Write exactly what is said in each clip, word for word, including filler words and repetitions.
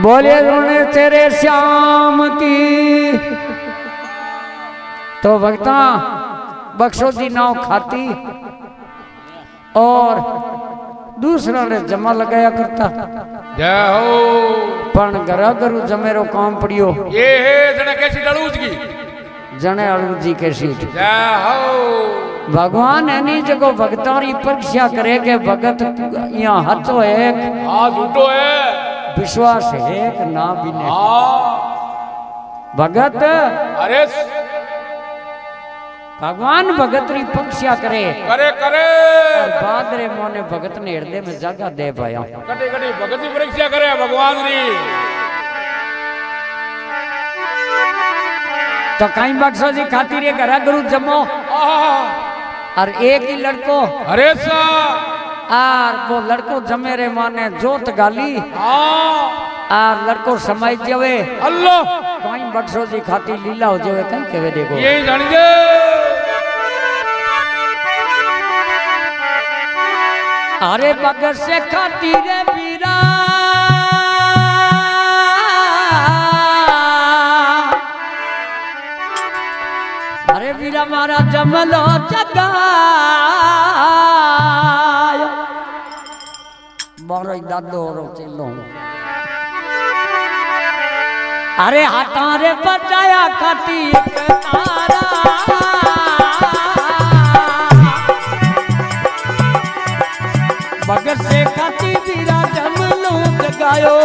बोले रोने तेरे श्याम की। तो भक्ता बख्शो जी नाव खाती और दूसरा ने जमा लगाया करता। पण गरा गरु जमेरो काम पड़ियो ये है जने कैसी अड़ूज की जने अड़ूज जी कैसी। भगवान है नी जगो भक्तों री परीक्षा करे के भगत यहाँ हतो एक हाथ उठो है विश्वास है कि ना बिने भगत। अरे भगवान भगत री परीक्षा करे करे करे बाद रे मोने भगत ने हृदय में जगह दे पाया। कटे कटे भगत की परीक्षा करे भगवान री। तो कई बक्सो जी खाती रे घरा गुरु जमो और एक ही लड़को अरे सा और वो लड़को जमे रे माने जोत गाली और लड़को समाई जावे अल्लाह। कई बक्सो जी खाती लीला हो जावे कहीं केवे देखो ये जान जे। अरे भगत से खाती रे बीरा अरे बीरा मारा जमलो जगायो मारो दादो रो चलो। अरे हाथा रे बचाया खाती भगत से खाती बीरा जमलो जगायो।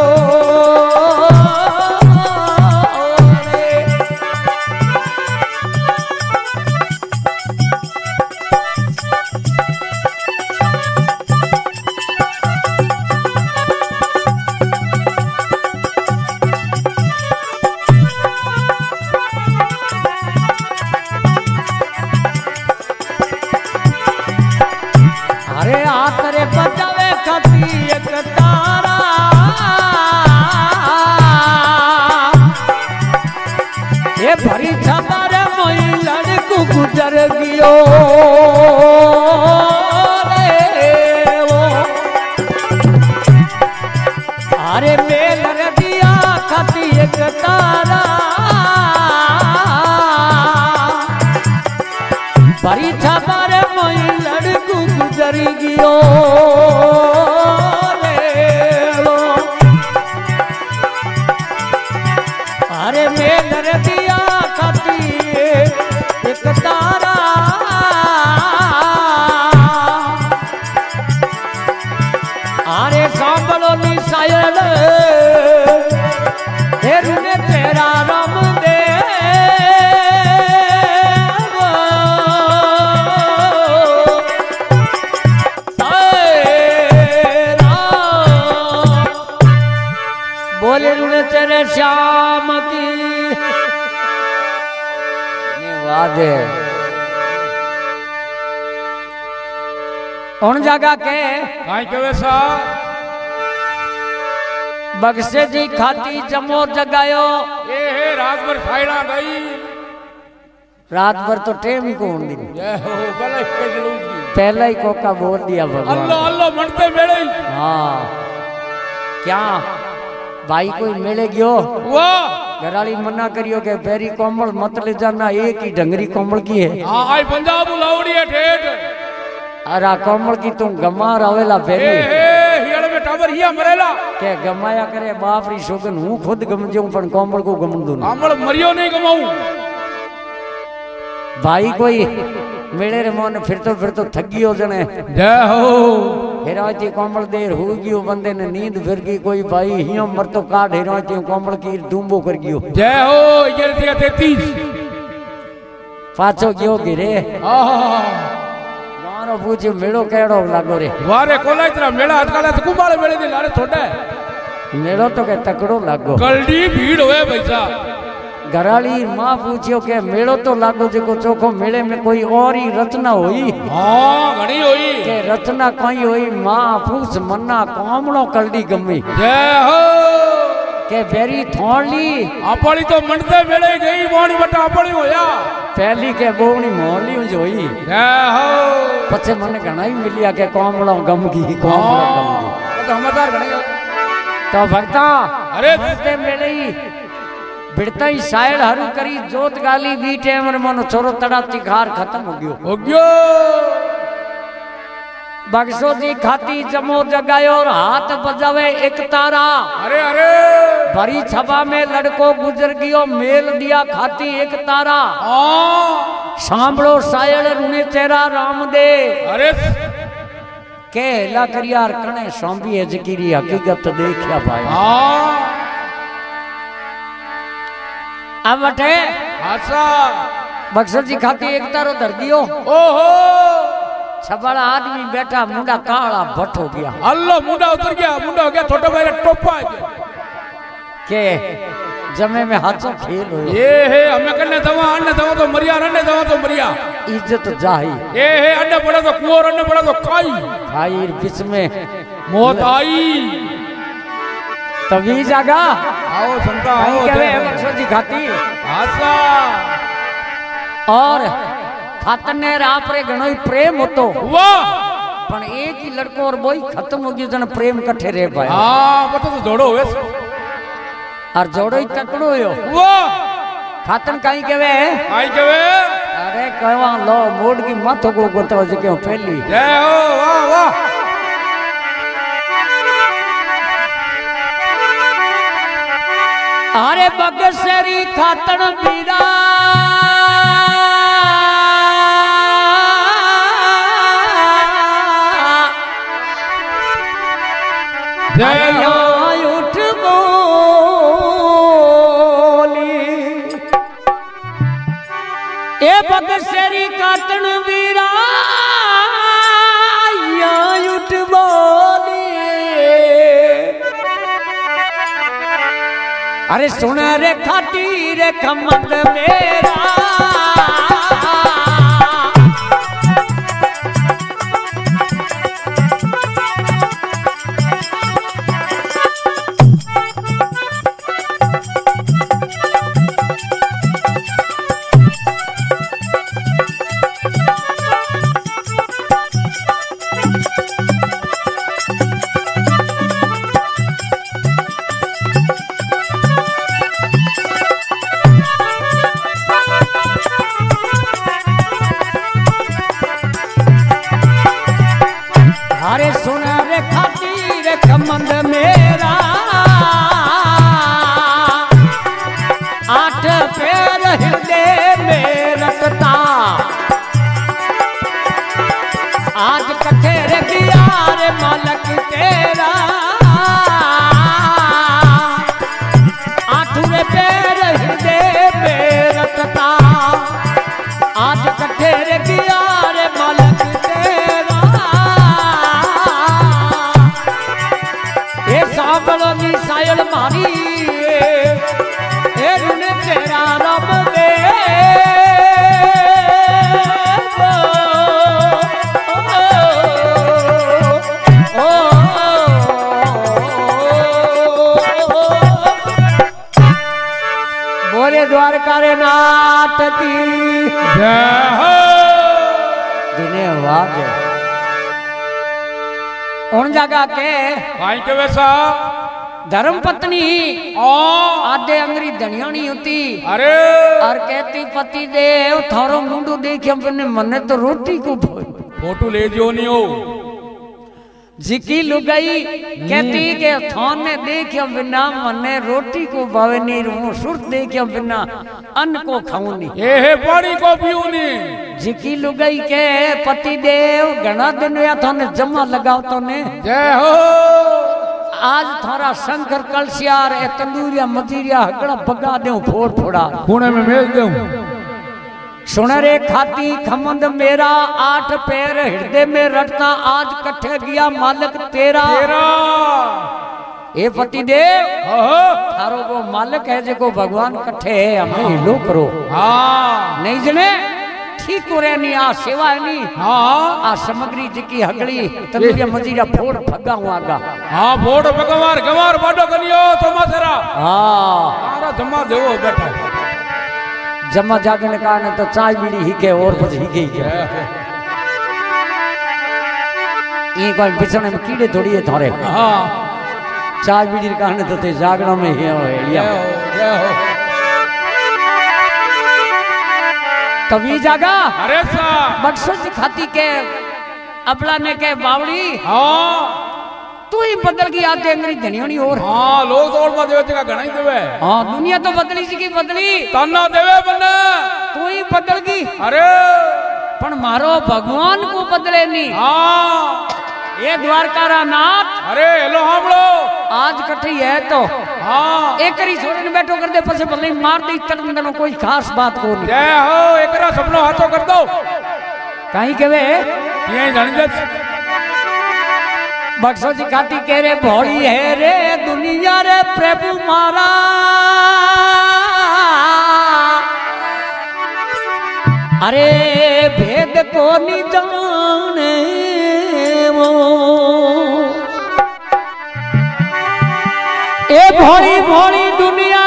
जगह के बक्से जी खाती जमो जगायो ये है रात भर फायदा गई रात भर तो टेम को दिन पहला ही कोका बोल दिया भगवान अल्लाह अल्लाह मनते मेले। हाँ क्या भाई कोई मेले गयो घराली मना करियो के बेरी कोमल मत ले जाना एक ही डंगरी कोमल की है। हाँ आई पंजाब लाउडी है ठेठ अरे कोमल की तुम गमा रावेला बेरी हिड़ में टावर हिया मरेला के गमाया करे बाप री शोगन हूं खुद गमजू पर कोमल को गम दूं कोमल मरियो नहीं गमाऊ। भाई कोई मेले रे मोन फिर तो फिर तो ठगी हो जने जय हो हेराती कोमल देर हो गयो बंदे ने नींद फिर गई कोई भाई हियो मर तो काट हेराती कोमल की डूंबो कर गयो जय हो ये जगह तैंतीस पाछो गयो गिरे। आहा पूछे मेलो केड़ो लागो रे वारे कोला इतना मेला आजकल तो कुबाले मेले दी लारे छोटा है मेलो तो के तकड़ो लागो कलडी भीड़ होए भाई साहब घराली मां पूछियो के मेलो तो लागो जेको चोखो मेले में कोई और ही रचना होई। हां घणी होई के रचना कोई होई मां पूछ मन्ना कामणो कलडी गम्मी जय हो के बेरी थोली आपड़ी तो मनते मेले गई बोणी बटा आपड़ी होया पहली के बोणी मोली जोई जय हो पछे मने घणाई मिलिया के कोमलो गम की कोमलो गम की तो हमादार घणे तो भक्ता अरे ते मिलई बिड़तई सायल हरू करी जोत गाली बीटे अमर मन छोरो तड़ा तिखार खत्म हो गयो हो गयो। बक्सो जी खाती जमो जगायो और हाथ बजावे एक तारा अरे अरे भरी छबा में लड़को गुजर गयो मेल दिया खाती एक तारा। सांभलो सायल रुने चेहरा रामदेव अरे के ला करियार कने सोंबी है जिकीरी हकीकत देखया भाई। हां अब अठे हासा बक्सो जी खाती एक तारो धर दियो ओहो छबड़ा आदमी बैठा मुंडा काला भट हो गया अल्लाह मुंडा उतर गया मुंडा हो गया छोटो भाई टोपा गया के जमे में हाथों खेल हो ये हे हमें कने दवा अन्न दवा तो मरिया अन्न दवा तो मरिया इज्जत जाही ये हे अन्न पड़ा तो कुवर अन्न पड़ा तो खाई खाई बीच में मौत आई तभी जागा आओ संता आओ कहवे बक्सो जी खाती हासा और खातने आपरे घणोई प्रेम होतो वाह पण एक ही लड़को और बोई खत्म हो गयो जण प्रेम कठे रे भाई। हां बतो तो जोड़ो होवे और जोड़ो ही तकड़ो होयो वाह खातन काई केवे काई केवे अरे कहवा लो मोड की माथो को गोतो जके पहली जय हो वाह वाह अरे बगसरी खातन बीरा उठ बोली ए बगसेरी काटन वीरा उठ बोली अरे सुन रे खाती रे कमंद मेरा धर्म पत्नी आधे अंग्री धनियाणी होती अरे और कहती पति देव थारो मुंडू देखियो अपने मने तो रोटी को फोटो ले जो नहीं हो जिकी लुगाई कहती के थाने देखियो बिना मने रोटी को भावे नहीं रहूं सुरत देखियो बिना अन्न को खाऊं नहीं ए हे पानी को पीऊं नहीं जिकी लुगाई के पति देव घना दिन या थाने जमा लगाओ तो ने जय हो आज थारा शंकर कलशियार ए तंदूरिया मजीरिया हगड़ा बगा देऊं फोड़ फोड़ा खूने में मेल देऊं सुन रे खाती खमंद मेरा आठ पैर हृदय में रटता आज कठे गया मालिक तेरा तेरा ए पति देव थारो वो मालिक है जेको भगवान कठे है हमें हिलो करो हां नहीं जने ठीक हो रहनी आ सेवा है नी हां आ सामग्री जिकी हगड़ी तंदूरिया मजीरा फोड़ फगा हुआगा हां फोड़ भगवान गवार बाडो कनियो तमासेरा हां सारा जमा देवो बैठा जमा जागने कारण तो चाय बीड़ी ही के और कुछ ही गई है ई कोई बिछने में कीड़े थोड़ी है थारे हां चार बीजी कारण तो ते जागरण में ही हो एलिया तभी जागा। अरे सा मकसद खाती के अबला ने के बावड़ी हाँ तू ही बदल की आते अंग्रेजी धनियों नहीं और हाँ लोग तो और बात देवे का गणाई देवे हाँ दुनिया तो बदली सी की बदली ताना देवे बन्ना तू ही बदल की। अरे पर मारो भगवान को बदले नहीं हाँ ये द्वारकारा नाथ। अरे हेलो हमलो आज कठी है तो हाँ एक करी छोड़ने बैठो कर दे पसे पले मार दे इतने दिनों कोई खास बात को नहीं जय हो एक करा सपनों हाथों कर दो कहीं के वे ये धनजस बक्सों जी काटी के रे भोड़ी है रे दुनिया रे प्रभु मारा अरे भेद को नहीं जाने वो ए भोरी भोरी दुनिया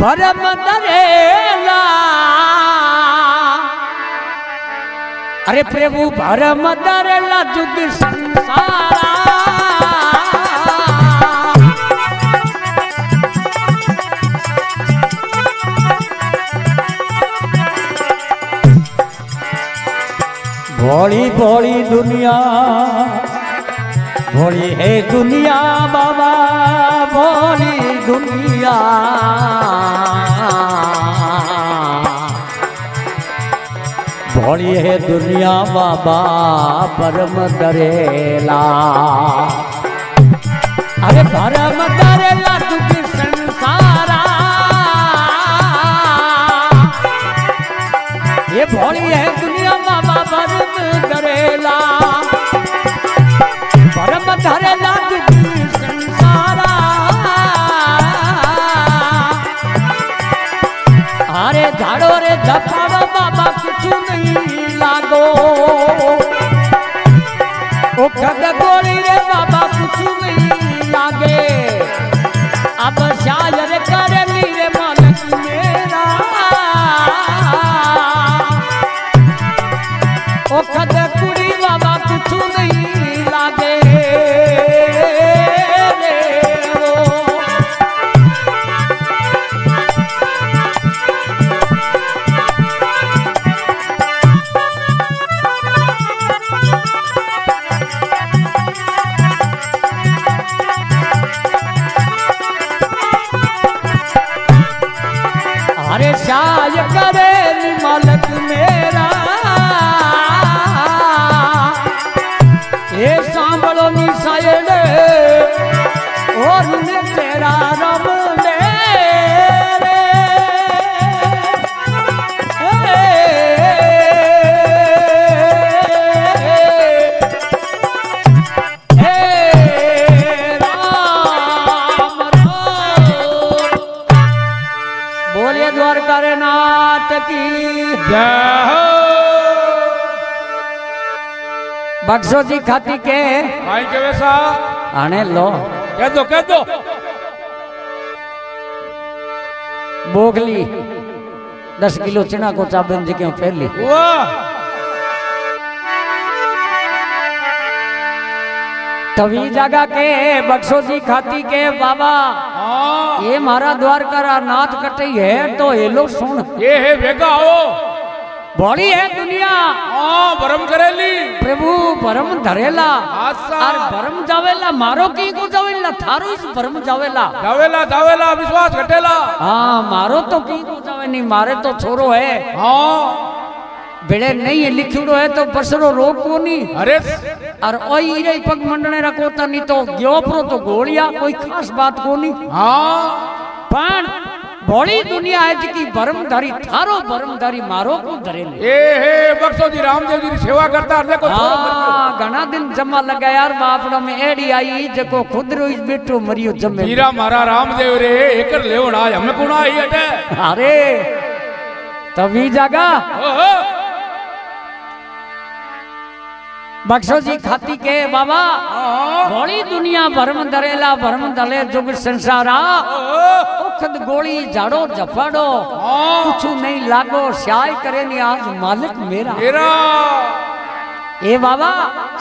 भरम दरेला अरे प्रभु भरम दरेला जुग संसारा भोली भोली दुनिया भोली है दुनिया बाबा भोली दुनिया भोली है दुनिया बाबा परम दरेला अरे परम दरेला दुख संसारा ये भोली है दुनिया बाबा परम दरेला परम दरेला दुख संसारा अरे झाड़ो रे झपाड़ो बाबा कुछ नहीं लागो ओ खद गोली रे बाबा कुछ नहीं लागे अब शायर करे रे मालिक मेरा ओ खद कुड़ी बाबा कुछ नहीं लागे अरे शाय करे मालक मेरा ये सांबलो नी सायले और ने तेरा रब ले बोलिए द्वारका नाथ की जय हो। बक्सो जी खाती के आई के वैसा आने लो कह दो कह दो बोगली दस किलो चना को चाबन जी के फेर ली वाह तभी जगह के बक्सो जी खाती के बाबा ये मारा द्वारका नाथ कटे है तो ये लोग सुन ये है बेगा हो बड़ी है दुनिया आ, भरम करेली प्रभु भरम धरेला और भरम जावेला मारो की को जावेला थारो इस भरम जावेला जावेला जावेला विश्वास घटेला हाँ मारो तो की को जावे नहीं मारे तो छोरो है हाँ बेड़े नहीं है लिखियो है तो बसरो रोक को नहीं अरे और ओई रे पग मंडने रखो तो नहीं तो ग्योपरो तो गोलिया कोई खास बात को नहीं हाँ पण बड़ी दुनिया है जिकी भरमधारी थारो भरमधारी मारो को धरे ले हे बक्सो जी रामदेव जी सेवा करता अर देखो हां घना दिन जमा लगा यार बापड़ा में एड़ी आई जको खुद रोई बेटो मरियो जमे हीरा मारा रामदेव रे एकर लेवण आज हम कोना आई अटे अरे तभी जागा ओहो बक्सो जी खाती के बाबा बड़ी दुनिया भरम धरेला भरम धले जुग संसारा गोली झाड़ो झपाड़ो कुछ नहीं लागो स्याय करे नहीं आज मालिक मेरा मेरा ए बाबा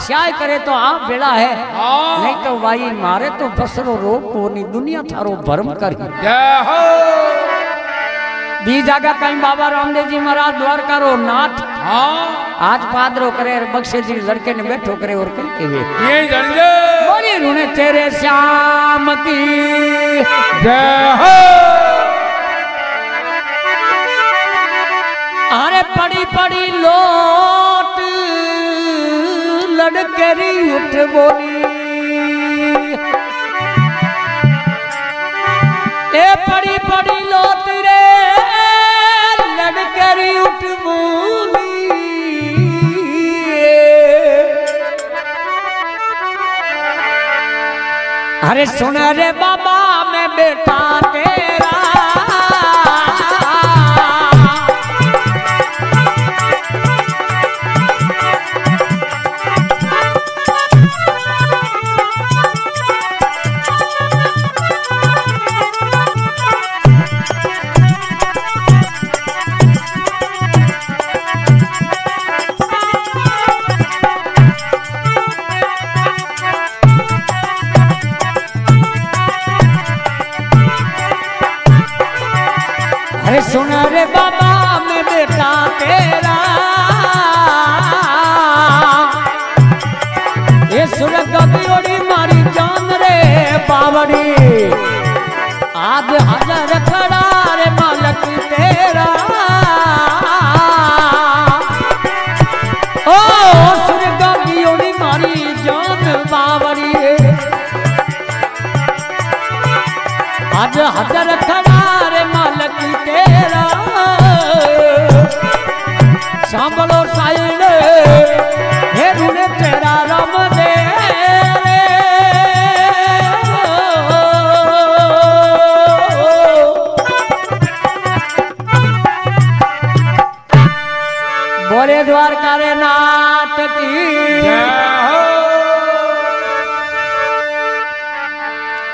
स्याय करे तो आप बेड़ा है, नहीं तो भाई मारे तो बसरो रोग कोनी दुनिया थारो भरम कर बी जागा कहीं बाबा रामदेव जी महाराज द्वारका रो नाथ आज पादरो करे बख्शे जी लड़के ने बैठो करे और कल के ये बोली रूने तेरे श्याम की जय हो। अरे पड़ी पड़ी लोट लड़केरी उठ बोली ए पड़ी पड़ी लोट रे लड़केरी उठ बोली अरे सुन रे बाबा मैं बेटा तेरा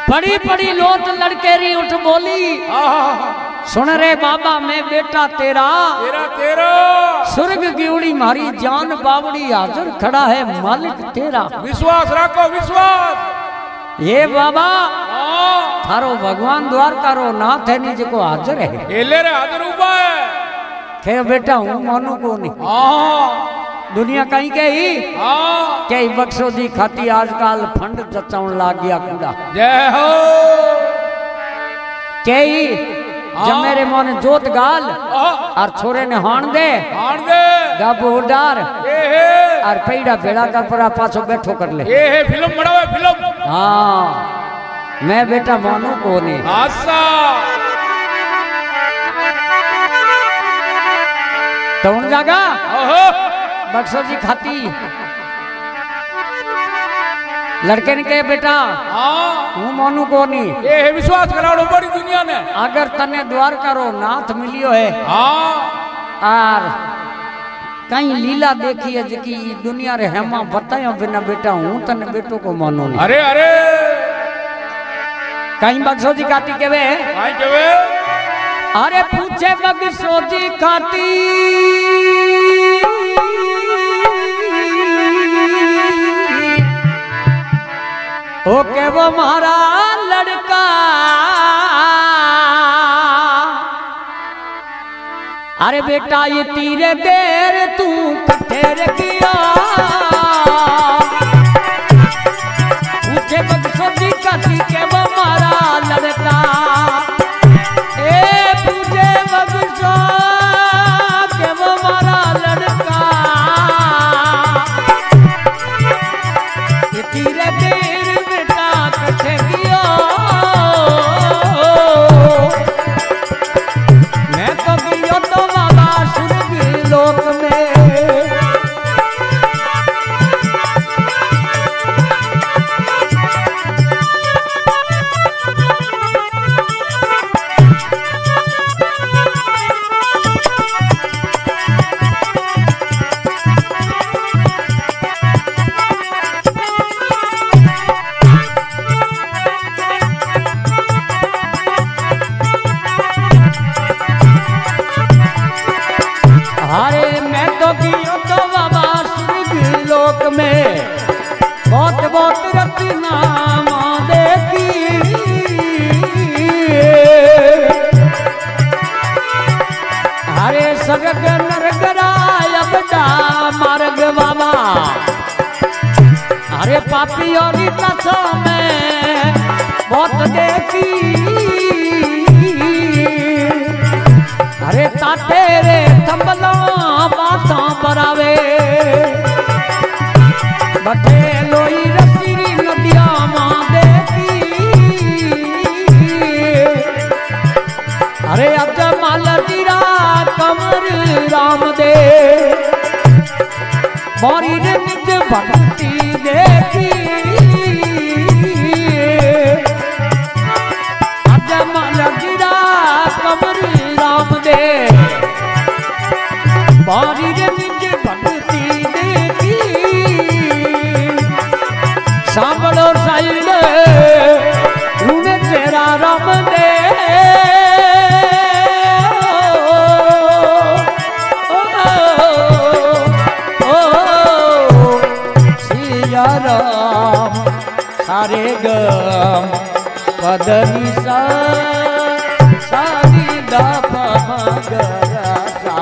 पड़ी पड़ी लोट लड़केरी उठ बोली सुन रे बाबा मैं बेटा तेरा तेरा तेरा सुर्ग गिवड़ी मारी जान बावड़ी हाजर खड़ा है मालिक तेरा। विश्वास रखो विश्वास ये बाबा थारो भगवान द्वारका रो नाथ है नी जो हाजर है ये ले रे हाजर उबा है के बेटा हूँ मानू को नहीं दुनिया कहीं कही कई बक्सो दी खाती आजकल फंड जचाउन लाग गया कूड़ा जय हो कई जब मेरे मन जोत गाल और छोरे ने हाण दे गाबो उडार और पैड़ा भेड़ा कर परा पाछो बैठो कर ले ये है फिल्म बनावे फिल्म हाँ मैं बेटा मानू को नहीं आशा तो उन जगह बक्सो जी खाती लड़के ने कहे बेटा हूँ मोनू को नहीं ये विश्वास कराओ बड़ी दुनिया ने अगर तने द्वारका रो नाथ मिलियो है और कई लीला देखी है जी दुनिया रे हेमा बतायो बिना बेटा हूँ तने बेटो को मानो नहीं। अरे अरे कहीं बक्सो जी खाती केवे केवे अरे पूछे बक्सो जी खाती ओके वो मारा लड़का अरे बेटा ये तीरे देर तू कठेर किया मुझे बक्सो जी कसी के वो मारा लड़का ए तुझे बक्सो के वो मारा लड़का ये तीरे देर सच्चा मार्ग बाबा। अरे पापियों की कसों में बहुत देखी, अरे ताते रे थम्बलों बातों बरावे बटे लोई रसी नदियां मां देखी। अरे अब जमाल दिरा कमर रामदेव मोरी ने निज भक्ति देखी। अब जमाल दिरा कमर रामदेव मोरी ने निज भक्ति देखी। सांबलो साइल लूने तेरा रामदेव सारे गम पदनी सा सारी दापा गया सा।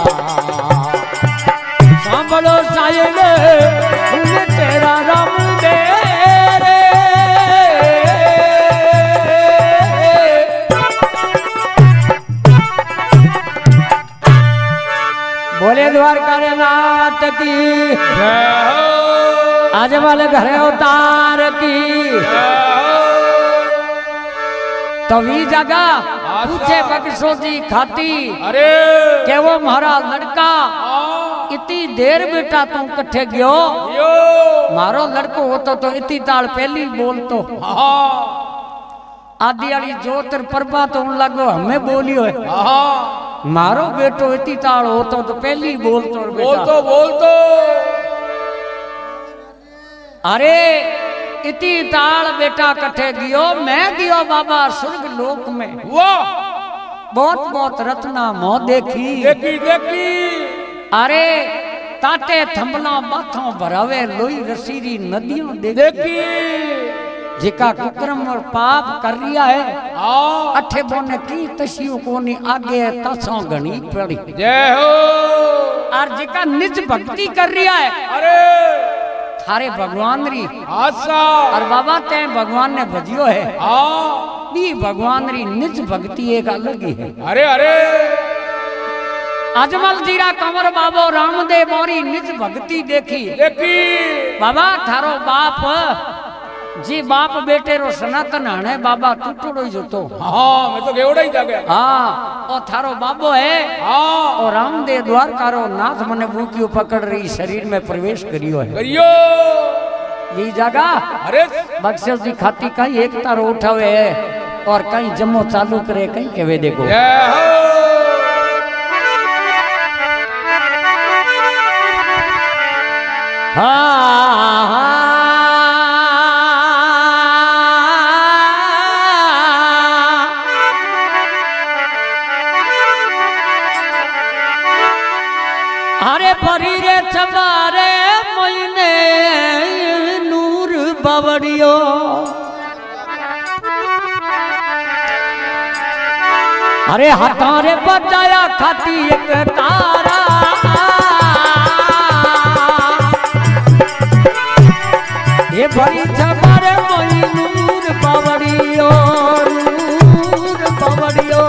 सांभलो सायल उन्हें तेरा रामदेव रे, बोले द्वारका नाथ की आज वाले घरे अवतार की। तभी जगह पूछे बक्सों जी खाती, अरे के वो मारा लड़का इतनी देर बेटा तुम कट्ठे गयो, मारो लड़को होता तो इतनी ताल पहली बोल तो आधी आली जोतर परपा तो उन लगो हमें बोली है मारो बेटो इतनी ताल होता तो पहली बोल तो बोल तो बोल तो। अरे इति ताल बेटा कठे गियो मैं गियो बाबा स्वर्ग लोक में, वो बहुत बहुत रत्ना मो देखी देखी देखी। अरे ताते थम्बला बाथों भरावे लोई रसीरी नदियों देखी। जिका कुकर्म और पाप कर रिया है अठे बोने की तशियों कोनी आगे तसों गणी पड़ी जय हो। और जिका निज भक्ति कर रिया है अरे थारे भगवान री आशा और बाबा ते भगवान ने भजियो है भी भगवान री निज भक्ति एक अलग ही है। अरे अरे अजमल जीरा कंवर बाबो रामदेव मोरी निज भक्ति देखी देखी। बाबा थारो बाप जी बाप बेटे रो सनातन हणे बाबा टूटड़ो ही जोतो, हां मैं तो गेवड़ा ही जागे, हां ओ थारो बाबो है हां ओ रामदेव द्वारकारो नाथ मने भूखियो पकड़ रही शरीर में प्रवेश करियो है करियो ये जागा। अरे बक्सर जी खाती कहीं एकता रो उठावे है और कहीं जम्मो चालू करे कहीं केवे देखो जय हो। हां चबारे महीने नूर बावड़ियो अरे हथारे बजाया खाती एक तारा। ये भरी चबारे मई नूर बावड़ियो नूर बावड़ियो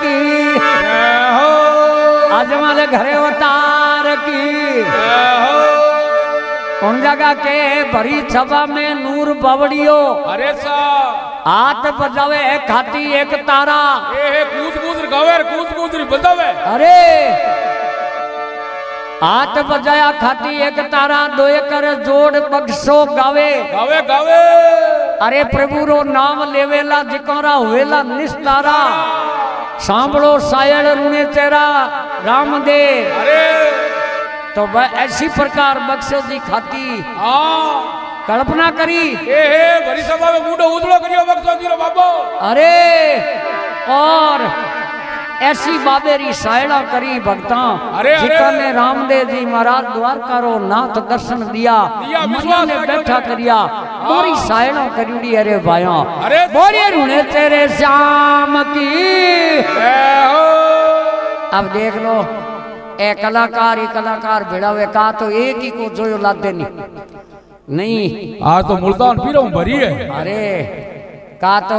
की हो, आज हमारे घरे अवतार की हो। कौन जगह के बड़ी छबा में नूर बवड़ियो, अरे सा आत बजावे खाती एक तारा, ए कूद कूद गावे कूद कूद बजावे, अरे हाथ बजाया खाती एक तारा दोए कर जोड़ बक्सो गावे गावे गावे, अरे प्रभु रो नाम लेवेला जिकोरा हुएला निस्तारा, सांभलो सायल रूने तेरा रामदेव, अरे तो वह ऐसी प्रकार बक्सो जी खाती आ कल्पना करी ए हे बड़ी सभा में मुंडो उदलो करियो बक्सो जी रो बाबो, अरे और ऐसी बाबेरी सायला करी भक्ता, जितने रामदेव जी महाराज द्वारका रो नाथ दर्शन दिया, मनिया ने बैठा करिया मोरी सायला करी, अरे भाया मोरे रुने तेरे श्याम की। अब देख लो ए कलाकार ये कलाकार भिड़ावे का तो एक ही को जो लादे नहीं नहीं आज तो मुल्तान पीरों भरी है, अरे का तो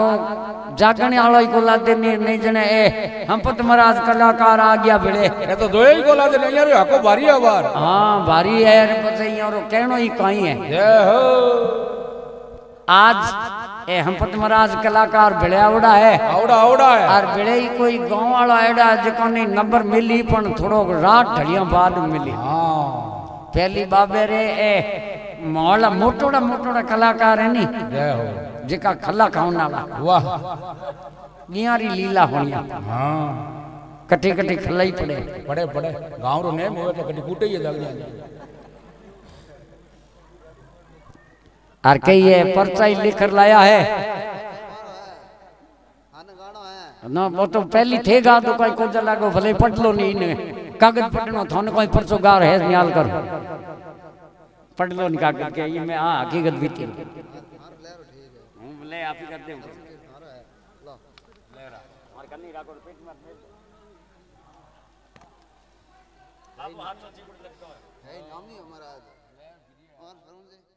जागने आलो ही कोला देने नहीं जने ए हम पत महाराज कलाकार आ गया भिड़े ये तो दोए ही कोला देने यार हाको भारी है बार, हां भारी है रे पते यारो कहनो ही काई है जय हो। आज ए हम पत महाराज कलाकार भिड़े आवड़ा है आवड़ा आवड़ा है और भिड़े ही कोई गांव वाला आड़ा जको ने नंबर मिली पण थोड़ो रात ढड़िया बाद मिली, हां पहली बाबे रे ए मोला मोटोड़ा मोटोड़ा कलाकार है नी जय हो जिका खला खावना वाह नियारी लीला होनी, हां कटे कटे खलाई पड़े पड़े पड़े गांव रो नेम होवे तो कटी कूटे ही लग जाए और कही है परचाई लिखर लाया है ना वो तो पहली थे गा तो कोई कोजा लागो भले पढ़ लो नहीं ने कागज पढ़नो थाने कोई परचो गार है न्याल कर पढ़ लो निकाल के ये मैं हां हकीकत बीती ले आप ही करते हो लो ले रहा और कन्नी राकोड़ पेट में मेल बाबू हाथ में चिपड़ लगता है है नाम नहीं हमारा आज और करूं जी।